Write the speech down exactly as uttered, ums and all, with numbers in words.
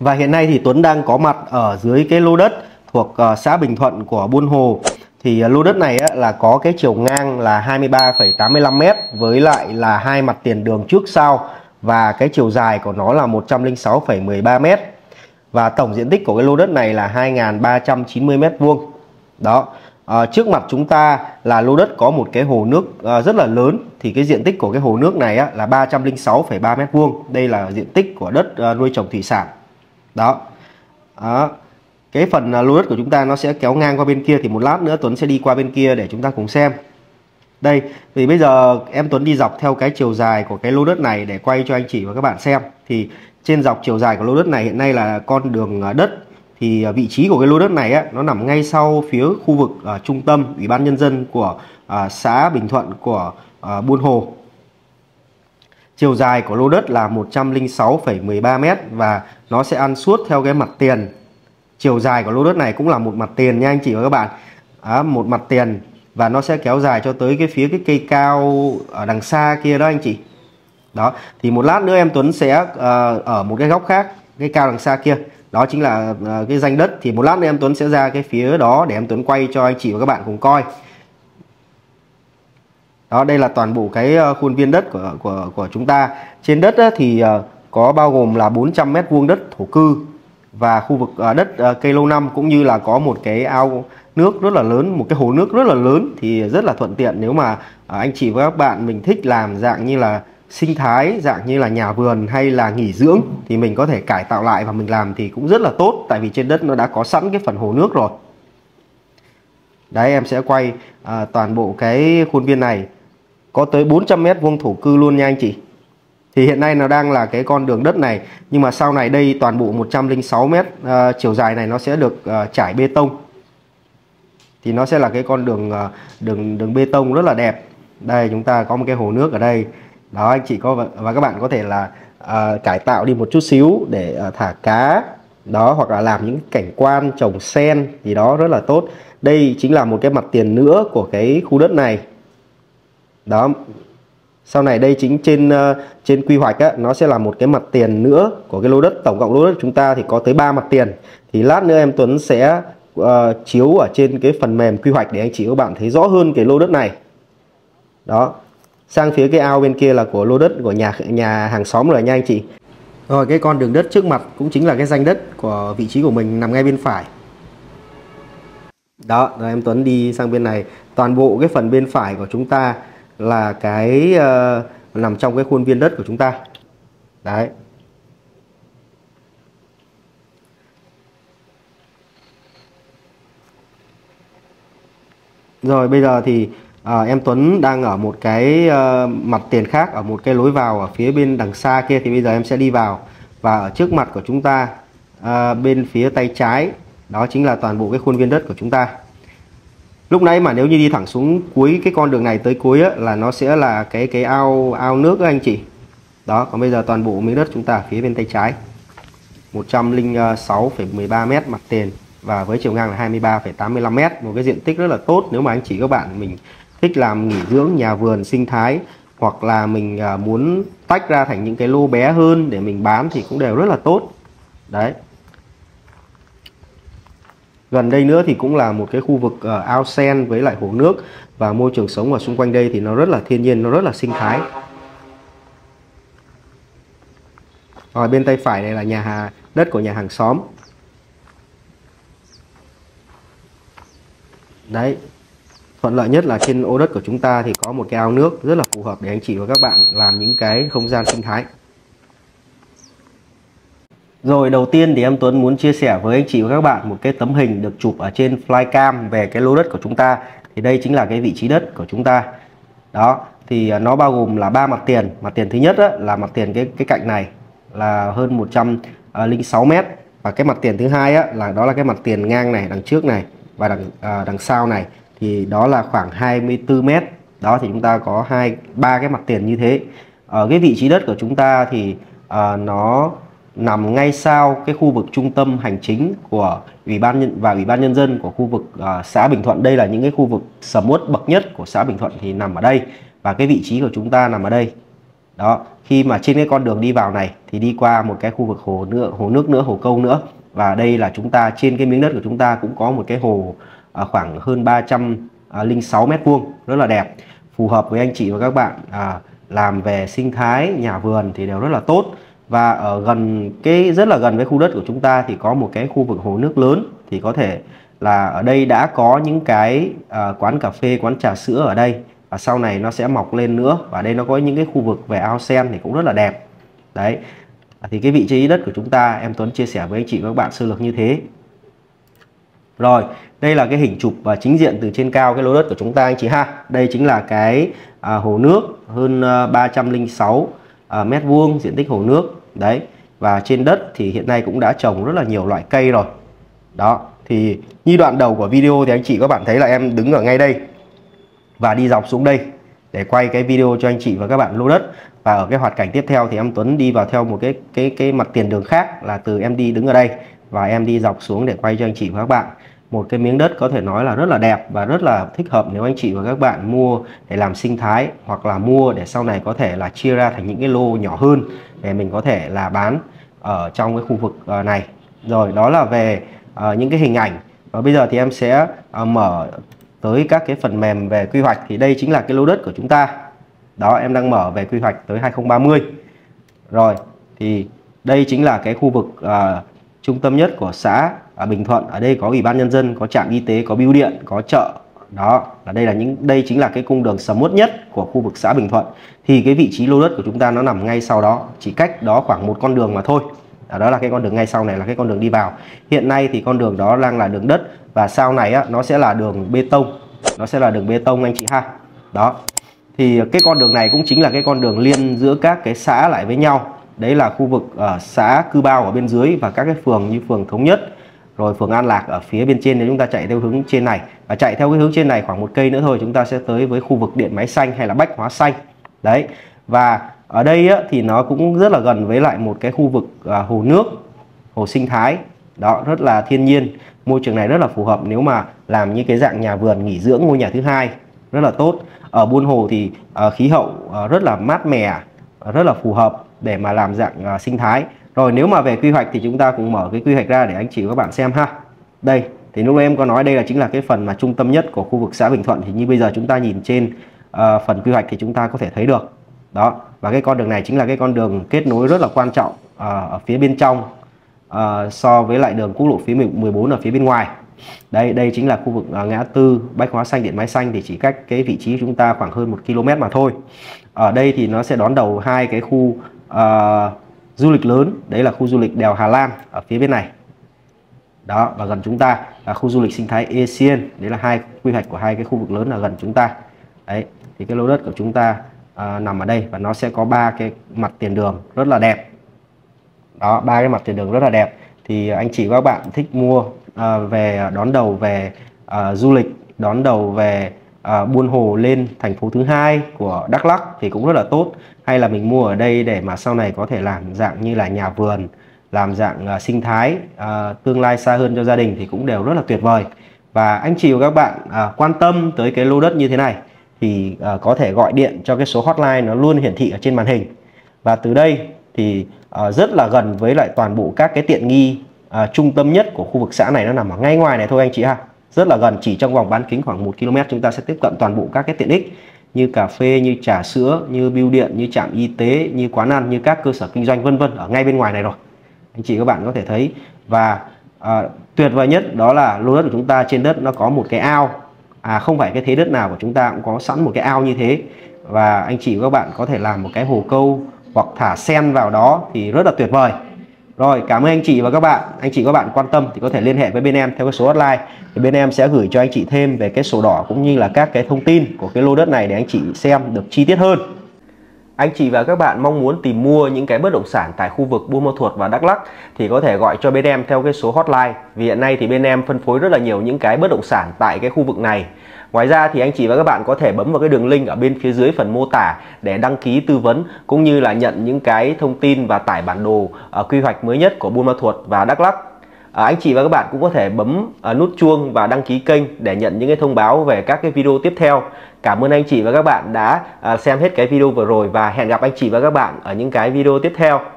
Và hiện nay thì Tuấn đang có mặt ở dưới cái lô đất thuộc xã Bình Thuận của Buôn Hồ. Thì lô đất này là có cái chiều ngang là hai mươi ba phẩy tám mươi lăm mét với lại là hai mặt tiền đường trước sau, và cái chiều dài của nó là một trăm lẻ sáu phẩy mười ba mét. Và tổng diện tích của cái lô đất này là hai nghìn ba trăm chín mươi mét vuông. Đó. À, trước mặt chúng ta là lô đất có một cái hồ nước à, rất là lớn. Thì cái diện tích của cái hồ nước này á, là ba trăm lẻ sáu phẩy ba mét vuông. Đây là diện tích của đất à, nuôi trồng thủy sản. Đó. À, cái phần à, lô đất của chúng ta nó sẽ kéo ngang qua bên kia. Thì một lát nữa Tuấn sẽ đi qua bên kia để chúng ta cùng xem. Đây, thì bây giờ em Tuấn đi dọc theo cái chiều dài của cái lô đất này để quay cho anh chị và các bạn xem. Thì trên dọc chiều dài của lô đất này hiện nay là con đường đất. Thì vị trí của cái lô đất này á, nó nằm ngay sau phía khu vực à, trung tâm Ủy ban Nhân dân của à, xã Bình Thuận của à, Buôn Hồ. Chiều dài của lô đất là một trăm lẻ sáu phẩy mười ba mét và nó sẽ ăn suốt theo cái mặt tiền. Chiều dài của lô đất này cũng là một mặt tiền nha anh chị và các bạn. À, một mặt tiền và nó sẽ kéo dài cho tới cái phía cái cây cao ở đằng xa kia đó anh chị. Đó, thì một lát nữa em Tuấn sẽ à, ở một cái góc khác, cái cao đằng xa kia. Đó chính là cái ranh đất. Thì một lát nữa em Tuấn sẽ ra cái phía đó để em Tuấn quay cho anh chị và các bạn cùng coi. Đó, đây là toàn bộ cái khuôn viên đất của, của, của chúng ta. Trên đất thì có bao gồm là bốn trăm mét vuông đất thổ cư và khu vực đất cây lâu năm, cũng như là có một cái ao nước rất là lớn, một cái hồ nước rất là lớn. Thì rất là thuận tiện nếu mà anh chị và các bạn mình thích làm dạng như là sinh thái, dạng như là nhà vườn hay là nghỉ dưỡng, thì mình có thể cải tạo lại và mình làm thì cũng rất là tốt, tại vì trên đất nó đã có sẵn cái phần hồ nước rồi. Đấy, em sẽ quay à, toàn bộ cái khuôn viên này, có tới bốn trăm mét vuông thổ cư luôn nha anh chị. Thì hiện nay nó đang là cái con đường đất này, nhưng mà sau này đây toàn bộ một trăm lẻ sáu mét à, chiều dài này nó sẽ được à, trải bê tông. Thì nó sẽ là cái con đường, à, đường, đường bê tông rất là đẹp. Đây, chúng ta có một cái hồ nước ở đây. Đó, anh chị có và các bạn có thể là uh, cải tạo đi một chút xíu để uh, thả cá. Đó, hoặc là làm những cảnh quan, trồng sen gì đó rất là tốt. Đây chính là một cái mặt tiền nữa của cái khu đất này. Đó, sau này đây chính trên uh, trên quy hoạch á, nó sẽ là một cái mặt tiền nữa của cái lô đất. Tổng cộng lô đất chúng ta thì có tới ba mặt tiền. Thì lát nữa em Tuấn sẽ uh, chiếu ở trên cái phần mềm quy hoạch để anh chị các bạn thấy rõ hơn cái lô đất này. Đó. Sang phía cái ao bên kia là của lô đất của nhà nhà hàng xóm rồi nha anh chị. Rồi, cái con đường đất trước mặt cũng chính là cái ranh đất của vị trí của mình, nằm ngay bên phải. Đó, rồi em Tuấn đi sang bên này. Toàn bộ cái phần bên phải của chúng ta là cái uh, nằm trong cái khuôn viên đất của chúng ta. Đấy. Rồi, bây giờ thì À, em Tuấn đang ở một cái uh, mặt tiền khác, ở một cái lối vào ở phía bên đằng xa kia. Thì bây giờ em sẽ đi vào, và ở trước mặt của chúng ta uh, bên phía tay trái, đó chính là toàn bộ cái khuôn viên đất của chúng ta. Lúc nãy mà nếu như đi thẳng xuống cuối cái con đường này tới cuối á, là nó sẽ là cái cái ao ao nước đó anh chị. Đó, còn bây giờ toàn bộ miếng đất chúng ta ở phía bên tay trái, một trăm lẻ sáu phẩy mười ba mét mặt tiền và với chiều ngang là hai mươi ba phẩy tám mươi lăm mét. Một cái diện tích rất là tốt nếu mà anh chị các bạn mình thích làm nghỉ dưỡng, nhà vườn, sinh thái, hoặc là mình muốn tách ra thành những cái lô bé hơn để mình bán thì cũng đều rất là tốt. Đấy. Gần đây nữa thì cũng là một cái khu vực ao sen với lại hồ nước, và môi trường sống ở xung quanh đây thì nó rất là thiên nhiên, nó rất là sinh thái. Ở bên tay phải này là nhà hà, đất của nhà hàng xóm. Đấy. Thuận lợi nhất là trên ô đất của chúng ta thì có một cái ao nước rất là phù hợp để anh chị và các bạn làm những cái không gian sinh thái. Rồi, đầu tiên thì em Tuấn muốn chia sẻ với anh chị và các bạn một cái tấm hình được chụp ở trên flycam về cái lô đất của chúng ta. Thì đây chính là cái vị trí đất của chúng ta. Đó, thì nó bao gồm là ba mặt tiền. Mặt tiền thứ nhất là mặt tiền cái cái cạnh này là hơn một trăm lẻ sáu mét, và cái mặt tiền thứ hai là đó là cái mặt tiền ngang này, đằng trước này và đằng à, đằng sau này. Thì đó là khoảng hai mươi tư mét. Đó, thì chúng ta có hai ba cái mặt tiền như thế. Ở cái vị trí đất của chúng ta thì uh, nó nằm ngay sau cái khu vực trung tâm hành chính của ủy ban nhân và ủy ban nhân dân của khu vực uh, xã Bình Thuận. Đây là những cái khu vực sầm uất bậc nhất của xã Bình Thuận thì nằm ở đây, và cái vị trí của chúng ta nằm ở đây. Đó, khi mà trên cái con đường đi vào này thì đi qua một cái khu vực hồ nữa, hồ nước nữa, hồ câu nữa. Và đây là chúng ta trên cái miếng đất của chúng ta cũng có một cái hồ à, khoảng hơn ba trăm linh sáu mét vuông, rất là đẹp, phù hợp với anh chị và các bạn à, làm về sinh thái, nhà vườn thì đều rất là tốt. Và ở gần cái rất là gần với khu đất của chúng ta thì có một cái khu vực hồ nước lớn, thì có thể là ở đây đã có những cái à, quán cà phê, quán trà sữa ở đây. Và sau này nó sẽ mọc lên nữa. Và đây nó có những cái khu vực về ao sen thì cũng rất là đẹp. Đấy. Thì cái vị trí đất của chúng ta em Tuấn chia sẻ với anh chị và các bạn sơ lược như thế. Rồi, đây là cái hình chụp và chính diện từ trên cao cái lô đất của chúng ta anh chị ha. Đây chính là cái à, hồ nước hơn à, ba trăm linh sáu à, mét vuông diện tích hồ nước. Đấy. Và trên đất thì hiện nay cũng đã trồng rất là nhiều loại cây rồi. Đó, thì như đoạn đầu của video thì anh chị các bạn thấy là em đứng ở ngay đây và đi dọc xuống đây để quay cái video cho anh chị và các bạn lô đất. Và ở cái hoạt cảnh tiếp theo thì em Tuấn đi vào theo một cái cái cái mặt tiền đường khác, là từ em đi đứng ở đây và em đi dọc xuống để quay cho anh chị và các bạn một cái miếng đất có thể nói là rất là đẹp và rất là thích hợp nếu anh chị và các bạn mua để làm sinh thái, hoặc là mua để sau này có thể là chia ra thành những cái lô nhỏ hơn để mình có thể là bán ở trong cái khu vực này. Rồi, đó là về uh, những cái hình ảnh. Và bây giờ thì em sẽ uh, mở tới các cái phần mềm về quy hoạch. Thì đây chính là cái lô đất của chúng ta. Đó, em đang mở về quy hoạch tới hai không ba không. Rồi, thì đây chính là cái khu vực uh, trung tâm nhất của xã uh, Bình Thuận. Ở đây có ủy ban nhân dân, có trạm y tế, có bưu điện, có chợ. Đó, là đây là những đây chính là cái cung đường sầm uất nhất của khu vực xã Bình Thuận. Thì cái vị trí lô đất của chúng ta nó nằm ngay sau đó, chỉ cách đó khoảng một con đường mà thôi. Đó là cái con đường ngay sau này là cái con đường đi vào. Hiện nay thì con đường đó đang là đường đất, và sau này á, nó sẽ là đường bê tông. Nó sẽ là đường bê tông anh chị ha. Đó. Thì cái con đường này cũng chính là cái con đường liên giữa các cái xã lại với nhau. Đấy là khu vực ở xã Cư Bao ở bên dưới, và các cái phường như phường Thống Nhất, rồi phường An Lạc ở phía bên trên. Nếu chúng ta chạy theo hướng trên này và chạy theo cái hướng trên này khoảng một cây nữa thôi, chúng ta sẽ tới với khu vực Điện Máy Xanh hay là Bách Hóa Xanh. Đấy. Và ở đây á, thì nó cũng rất là gần với lại một cái khu vực à, hồ nước, hồ sinh thái. Đó, rất là thiên nhiên. Môi trường này rất là phù hợp nếu mà làm như cái dạng nhà vườn nghỉ dưỡng, ngôi nhà thứ hai. Rất là tốt. Ở Buôn Hồ thì à, khí hậu à, rất là mát mẻ, rất là phù hợp để mà làm dạng à, sinh thái. Rồi, nếu mà về quy hoạch thì chúng ta cũng mở cái quy hoạch ra để anh chị và các bạn xem ha. Đây, thì lúc nãy em có nói đây là chính là cái phần mà trung tâm nhất của khu vực xã Bình Thuận. Thì như bây giờ chúng ta nhìn trên à, phần quy hoạch thì chúng ta có thể thấy được. Đó, và cái con đường này chính là cái con đường kết nối rất là quan trọng à, ở phía bên trong à, so với lại đường quốc lộ phía mười bốn ở phía bên ngoài. Đây, đây chính là khu vực à, ngã tư Bách Hóa Xanh, Điện Máy Xanh, thì chỉ cách cái vị trí chúng ta khoảng hơn một ki lô mét mà thôi. Ở đây thì nó sẽ đón đầu hai cái khu à, du lịch lớn. Đấy là khu du lịch Đèo Hà Lan ở phía bên này. Đó, và gần chúng ta là khu du lịch sinh thái Ea Siên. Đấy là hai quy hoạch của hai cái khu vực lớn là gần chúng ta. Đấy, thì cái lô đất của chúng ta À, nằm ở đây, và nó sẽ có ba cái mặt tiền đường rất là đẹp. Đó, ba cái mặt tiền đường rất là đẹp. Thì anh chị và các bạn thích mua à, về đón đầu về à, du lịch, đón đầu về à, Buôn Hồ lên thành phố thứ hai của Đắk Lắk thì cũng rất là tốt. Hay là mình mua ở đây để mà sau này có thể làm dạng như là nhà vườn, làm dạng à, sinh thái à, tương lai xa hơn cho gia đình thì cũng đều rất là tuyệt vời. Và anh chị và các bạn à, quan tâm tới cái lô đất như thế này thì uh, có thể gọi điện cho cái số hotline nó luôn hiển thị ở trên màn hình. Và từ đây thì uh, rất là gần với lại toàn bộ các cái tiện nghi uh, trung tâm nhất của khu vực xã này, nó nằm ở ngay ngoài này thôi anh chị ha. Rất là gần, chỉ trong vòng bán kính khoảng một ki lô mét chúng ta sẽ tiếp cận toàn bộ các cái tiện ích như cà phê, như trà sữa, như bưu điện, như trạm y tế, như quán ăn, như các cơ sở kinh doanh vân vân ở ngay bên ngoài này rồi. Anh chị các bạn có thể thấy. Và uh, tuyệt vời nhất đó là lô đất của chúng ta trên đất nó có một cái ao. À, không phải cái thế đất nào của chúng ta cũng có sẵn một cái ao như thế. Và anh chị và các bạn có thể làm một cái hồ câu hoặc thả sen vào đó thì rất là tuyệt vời. Rồi, cảm ơn anh chị và các bạn. Anh chị và các bạn quan tâm thì có thể liên hệ với bên em theo cái số hotline. Thì bên em sẽ gửi cho anh chị thêm về cái sổ đỏ cũng như là các cái thông tin của cái lô đất này để anh chị xem được chi tiết hơn. Anh chị và các bạn mong muốn tìm mua những cái bất động sản tại khu vực Buôn Ma Thuột và Đắk Lắk thì có thể gọi cho bên em theo cái số hotline. Vì hiện nay thì bên em phân phối rất là nhiều những cái bất động sản tại cái khu vực này. Ngoài ra thì anh chị và các bạn có thể bấm vào cái đường link ở bên phía dưới phần mô tả để đăng ký tư vấn cũng như là nhận những cái thông tin và tải bản đồ uh, quy hoạch mới nhất của Buôn Ma Thuột và Đắk Lắk. À, anh chị và các bạn cũng có thể bấm à, nút chuông và đăng ký kênh để nhận những cái thông báo về các cái video tiếp theo. Cảm ơn anh chị và các bạn đã à, xem hết cái video vừa rồi, và hẹn gặp anh chị và các bạn ở những cái video tiếp theo.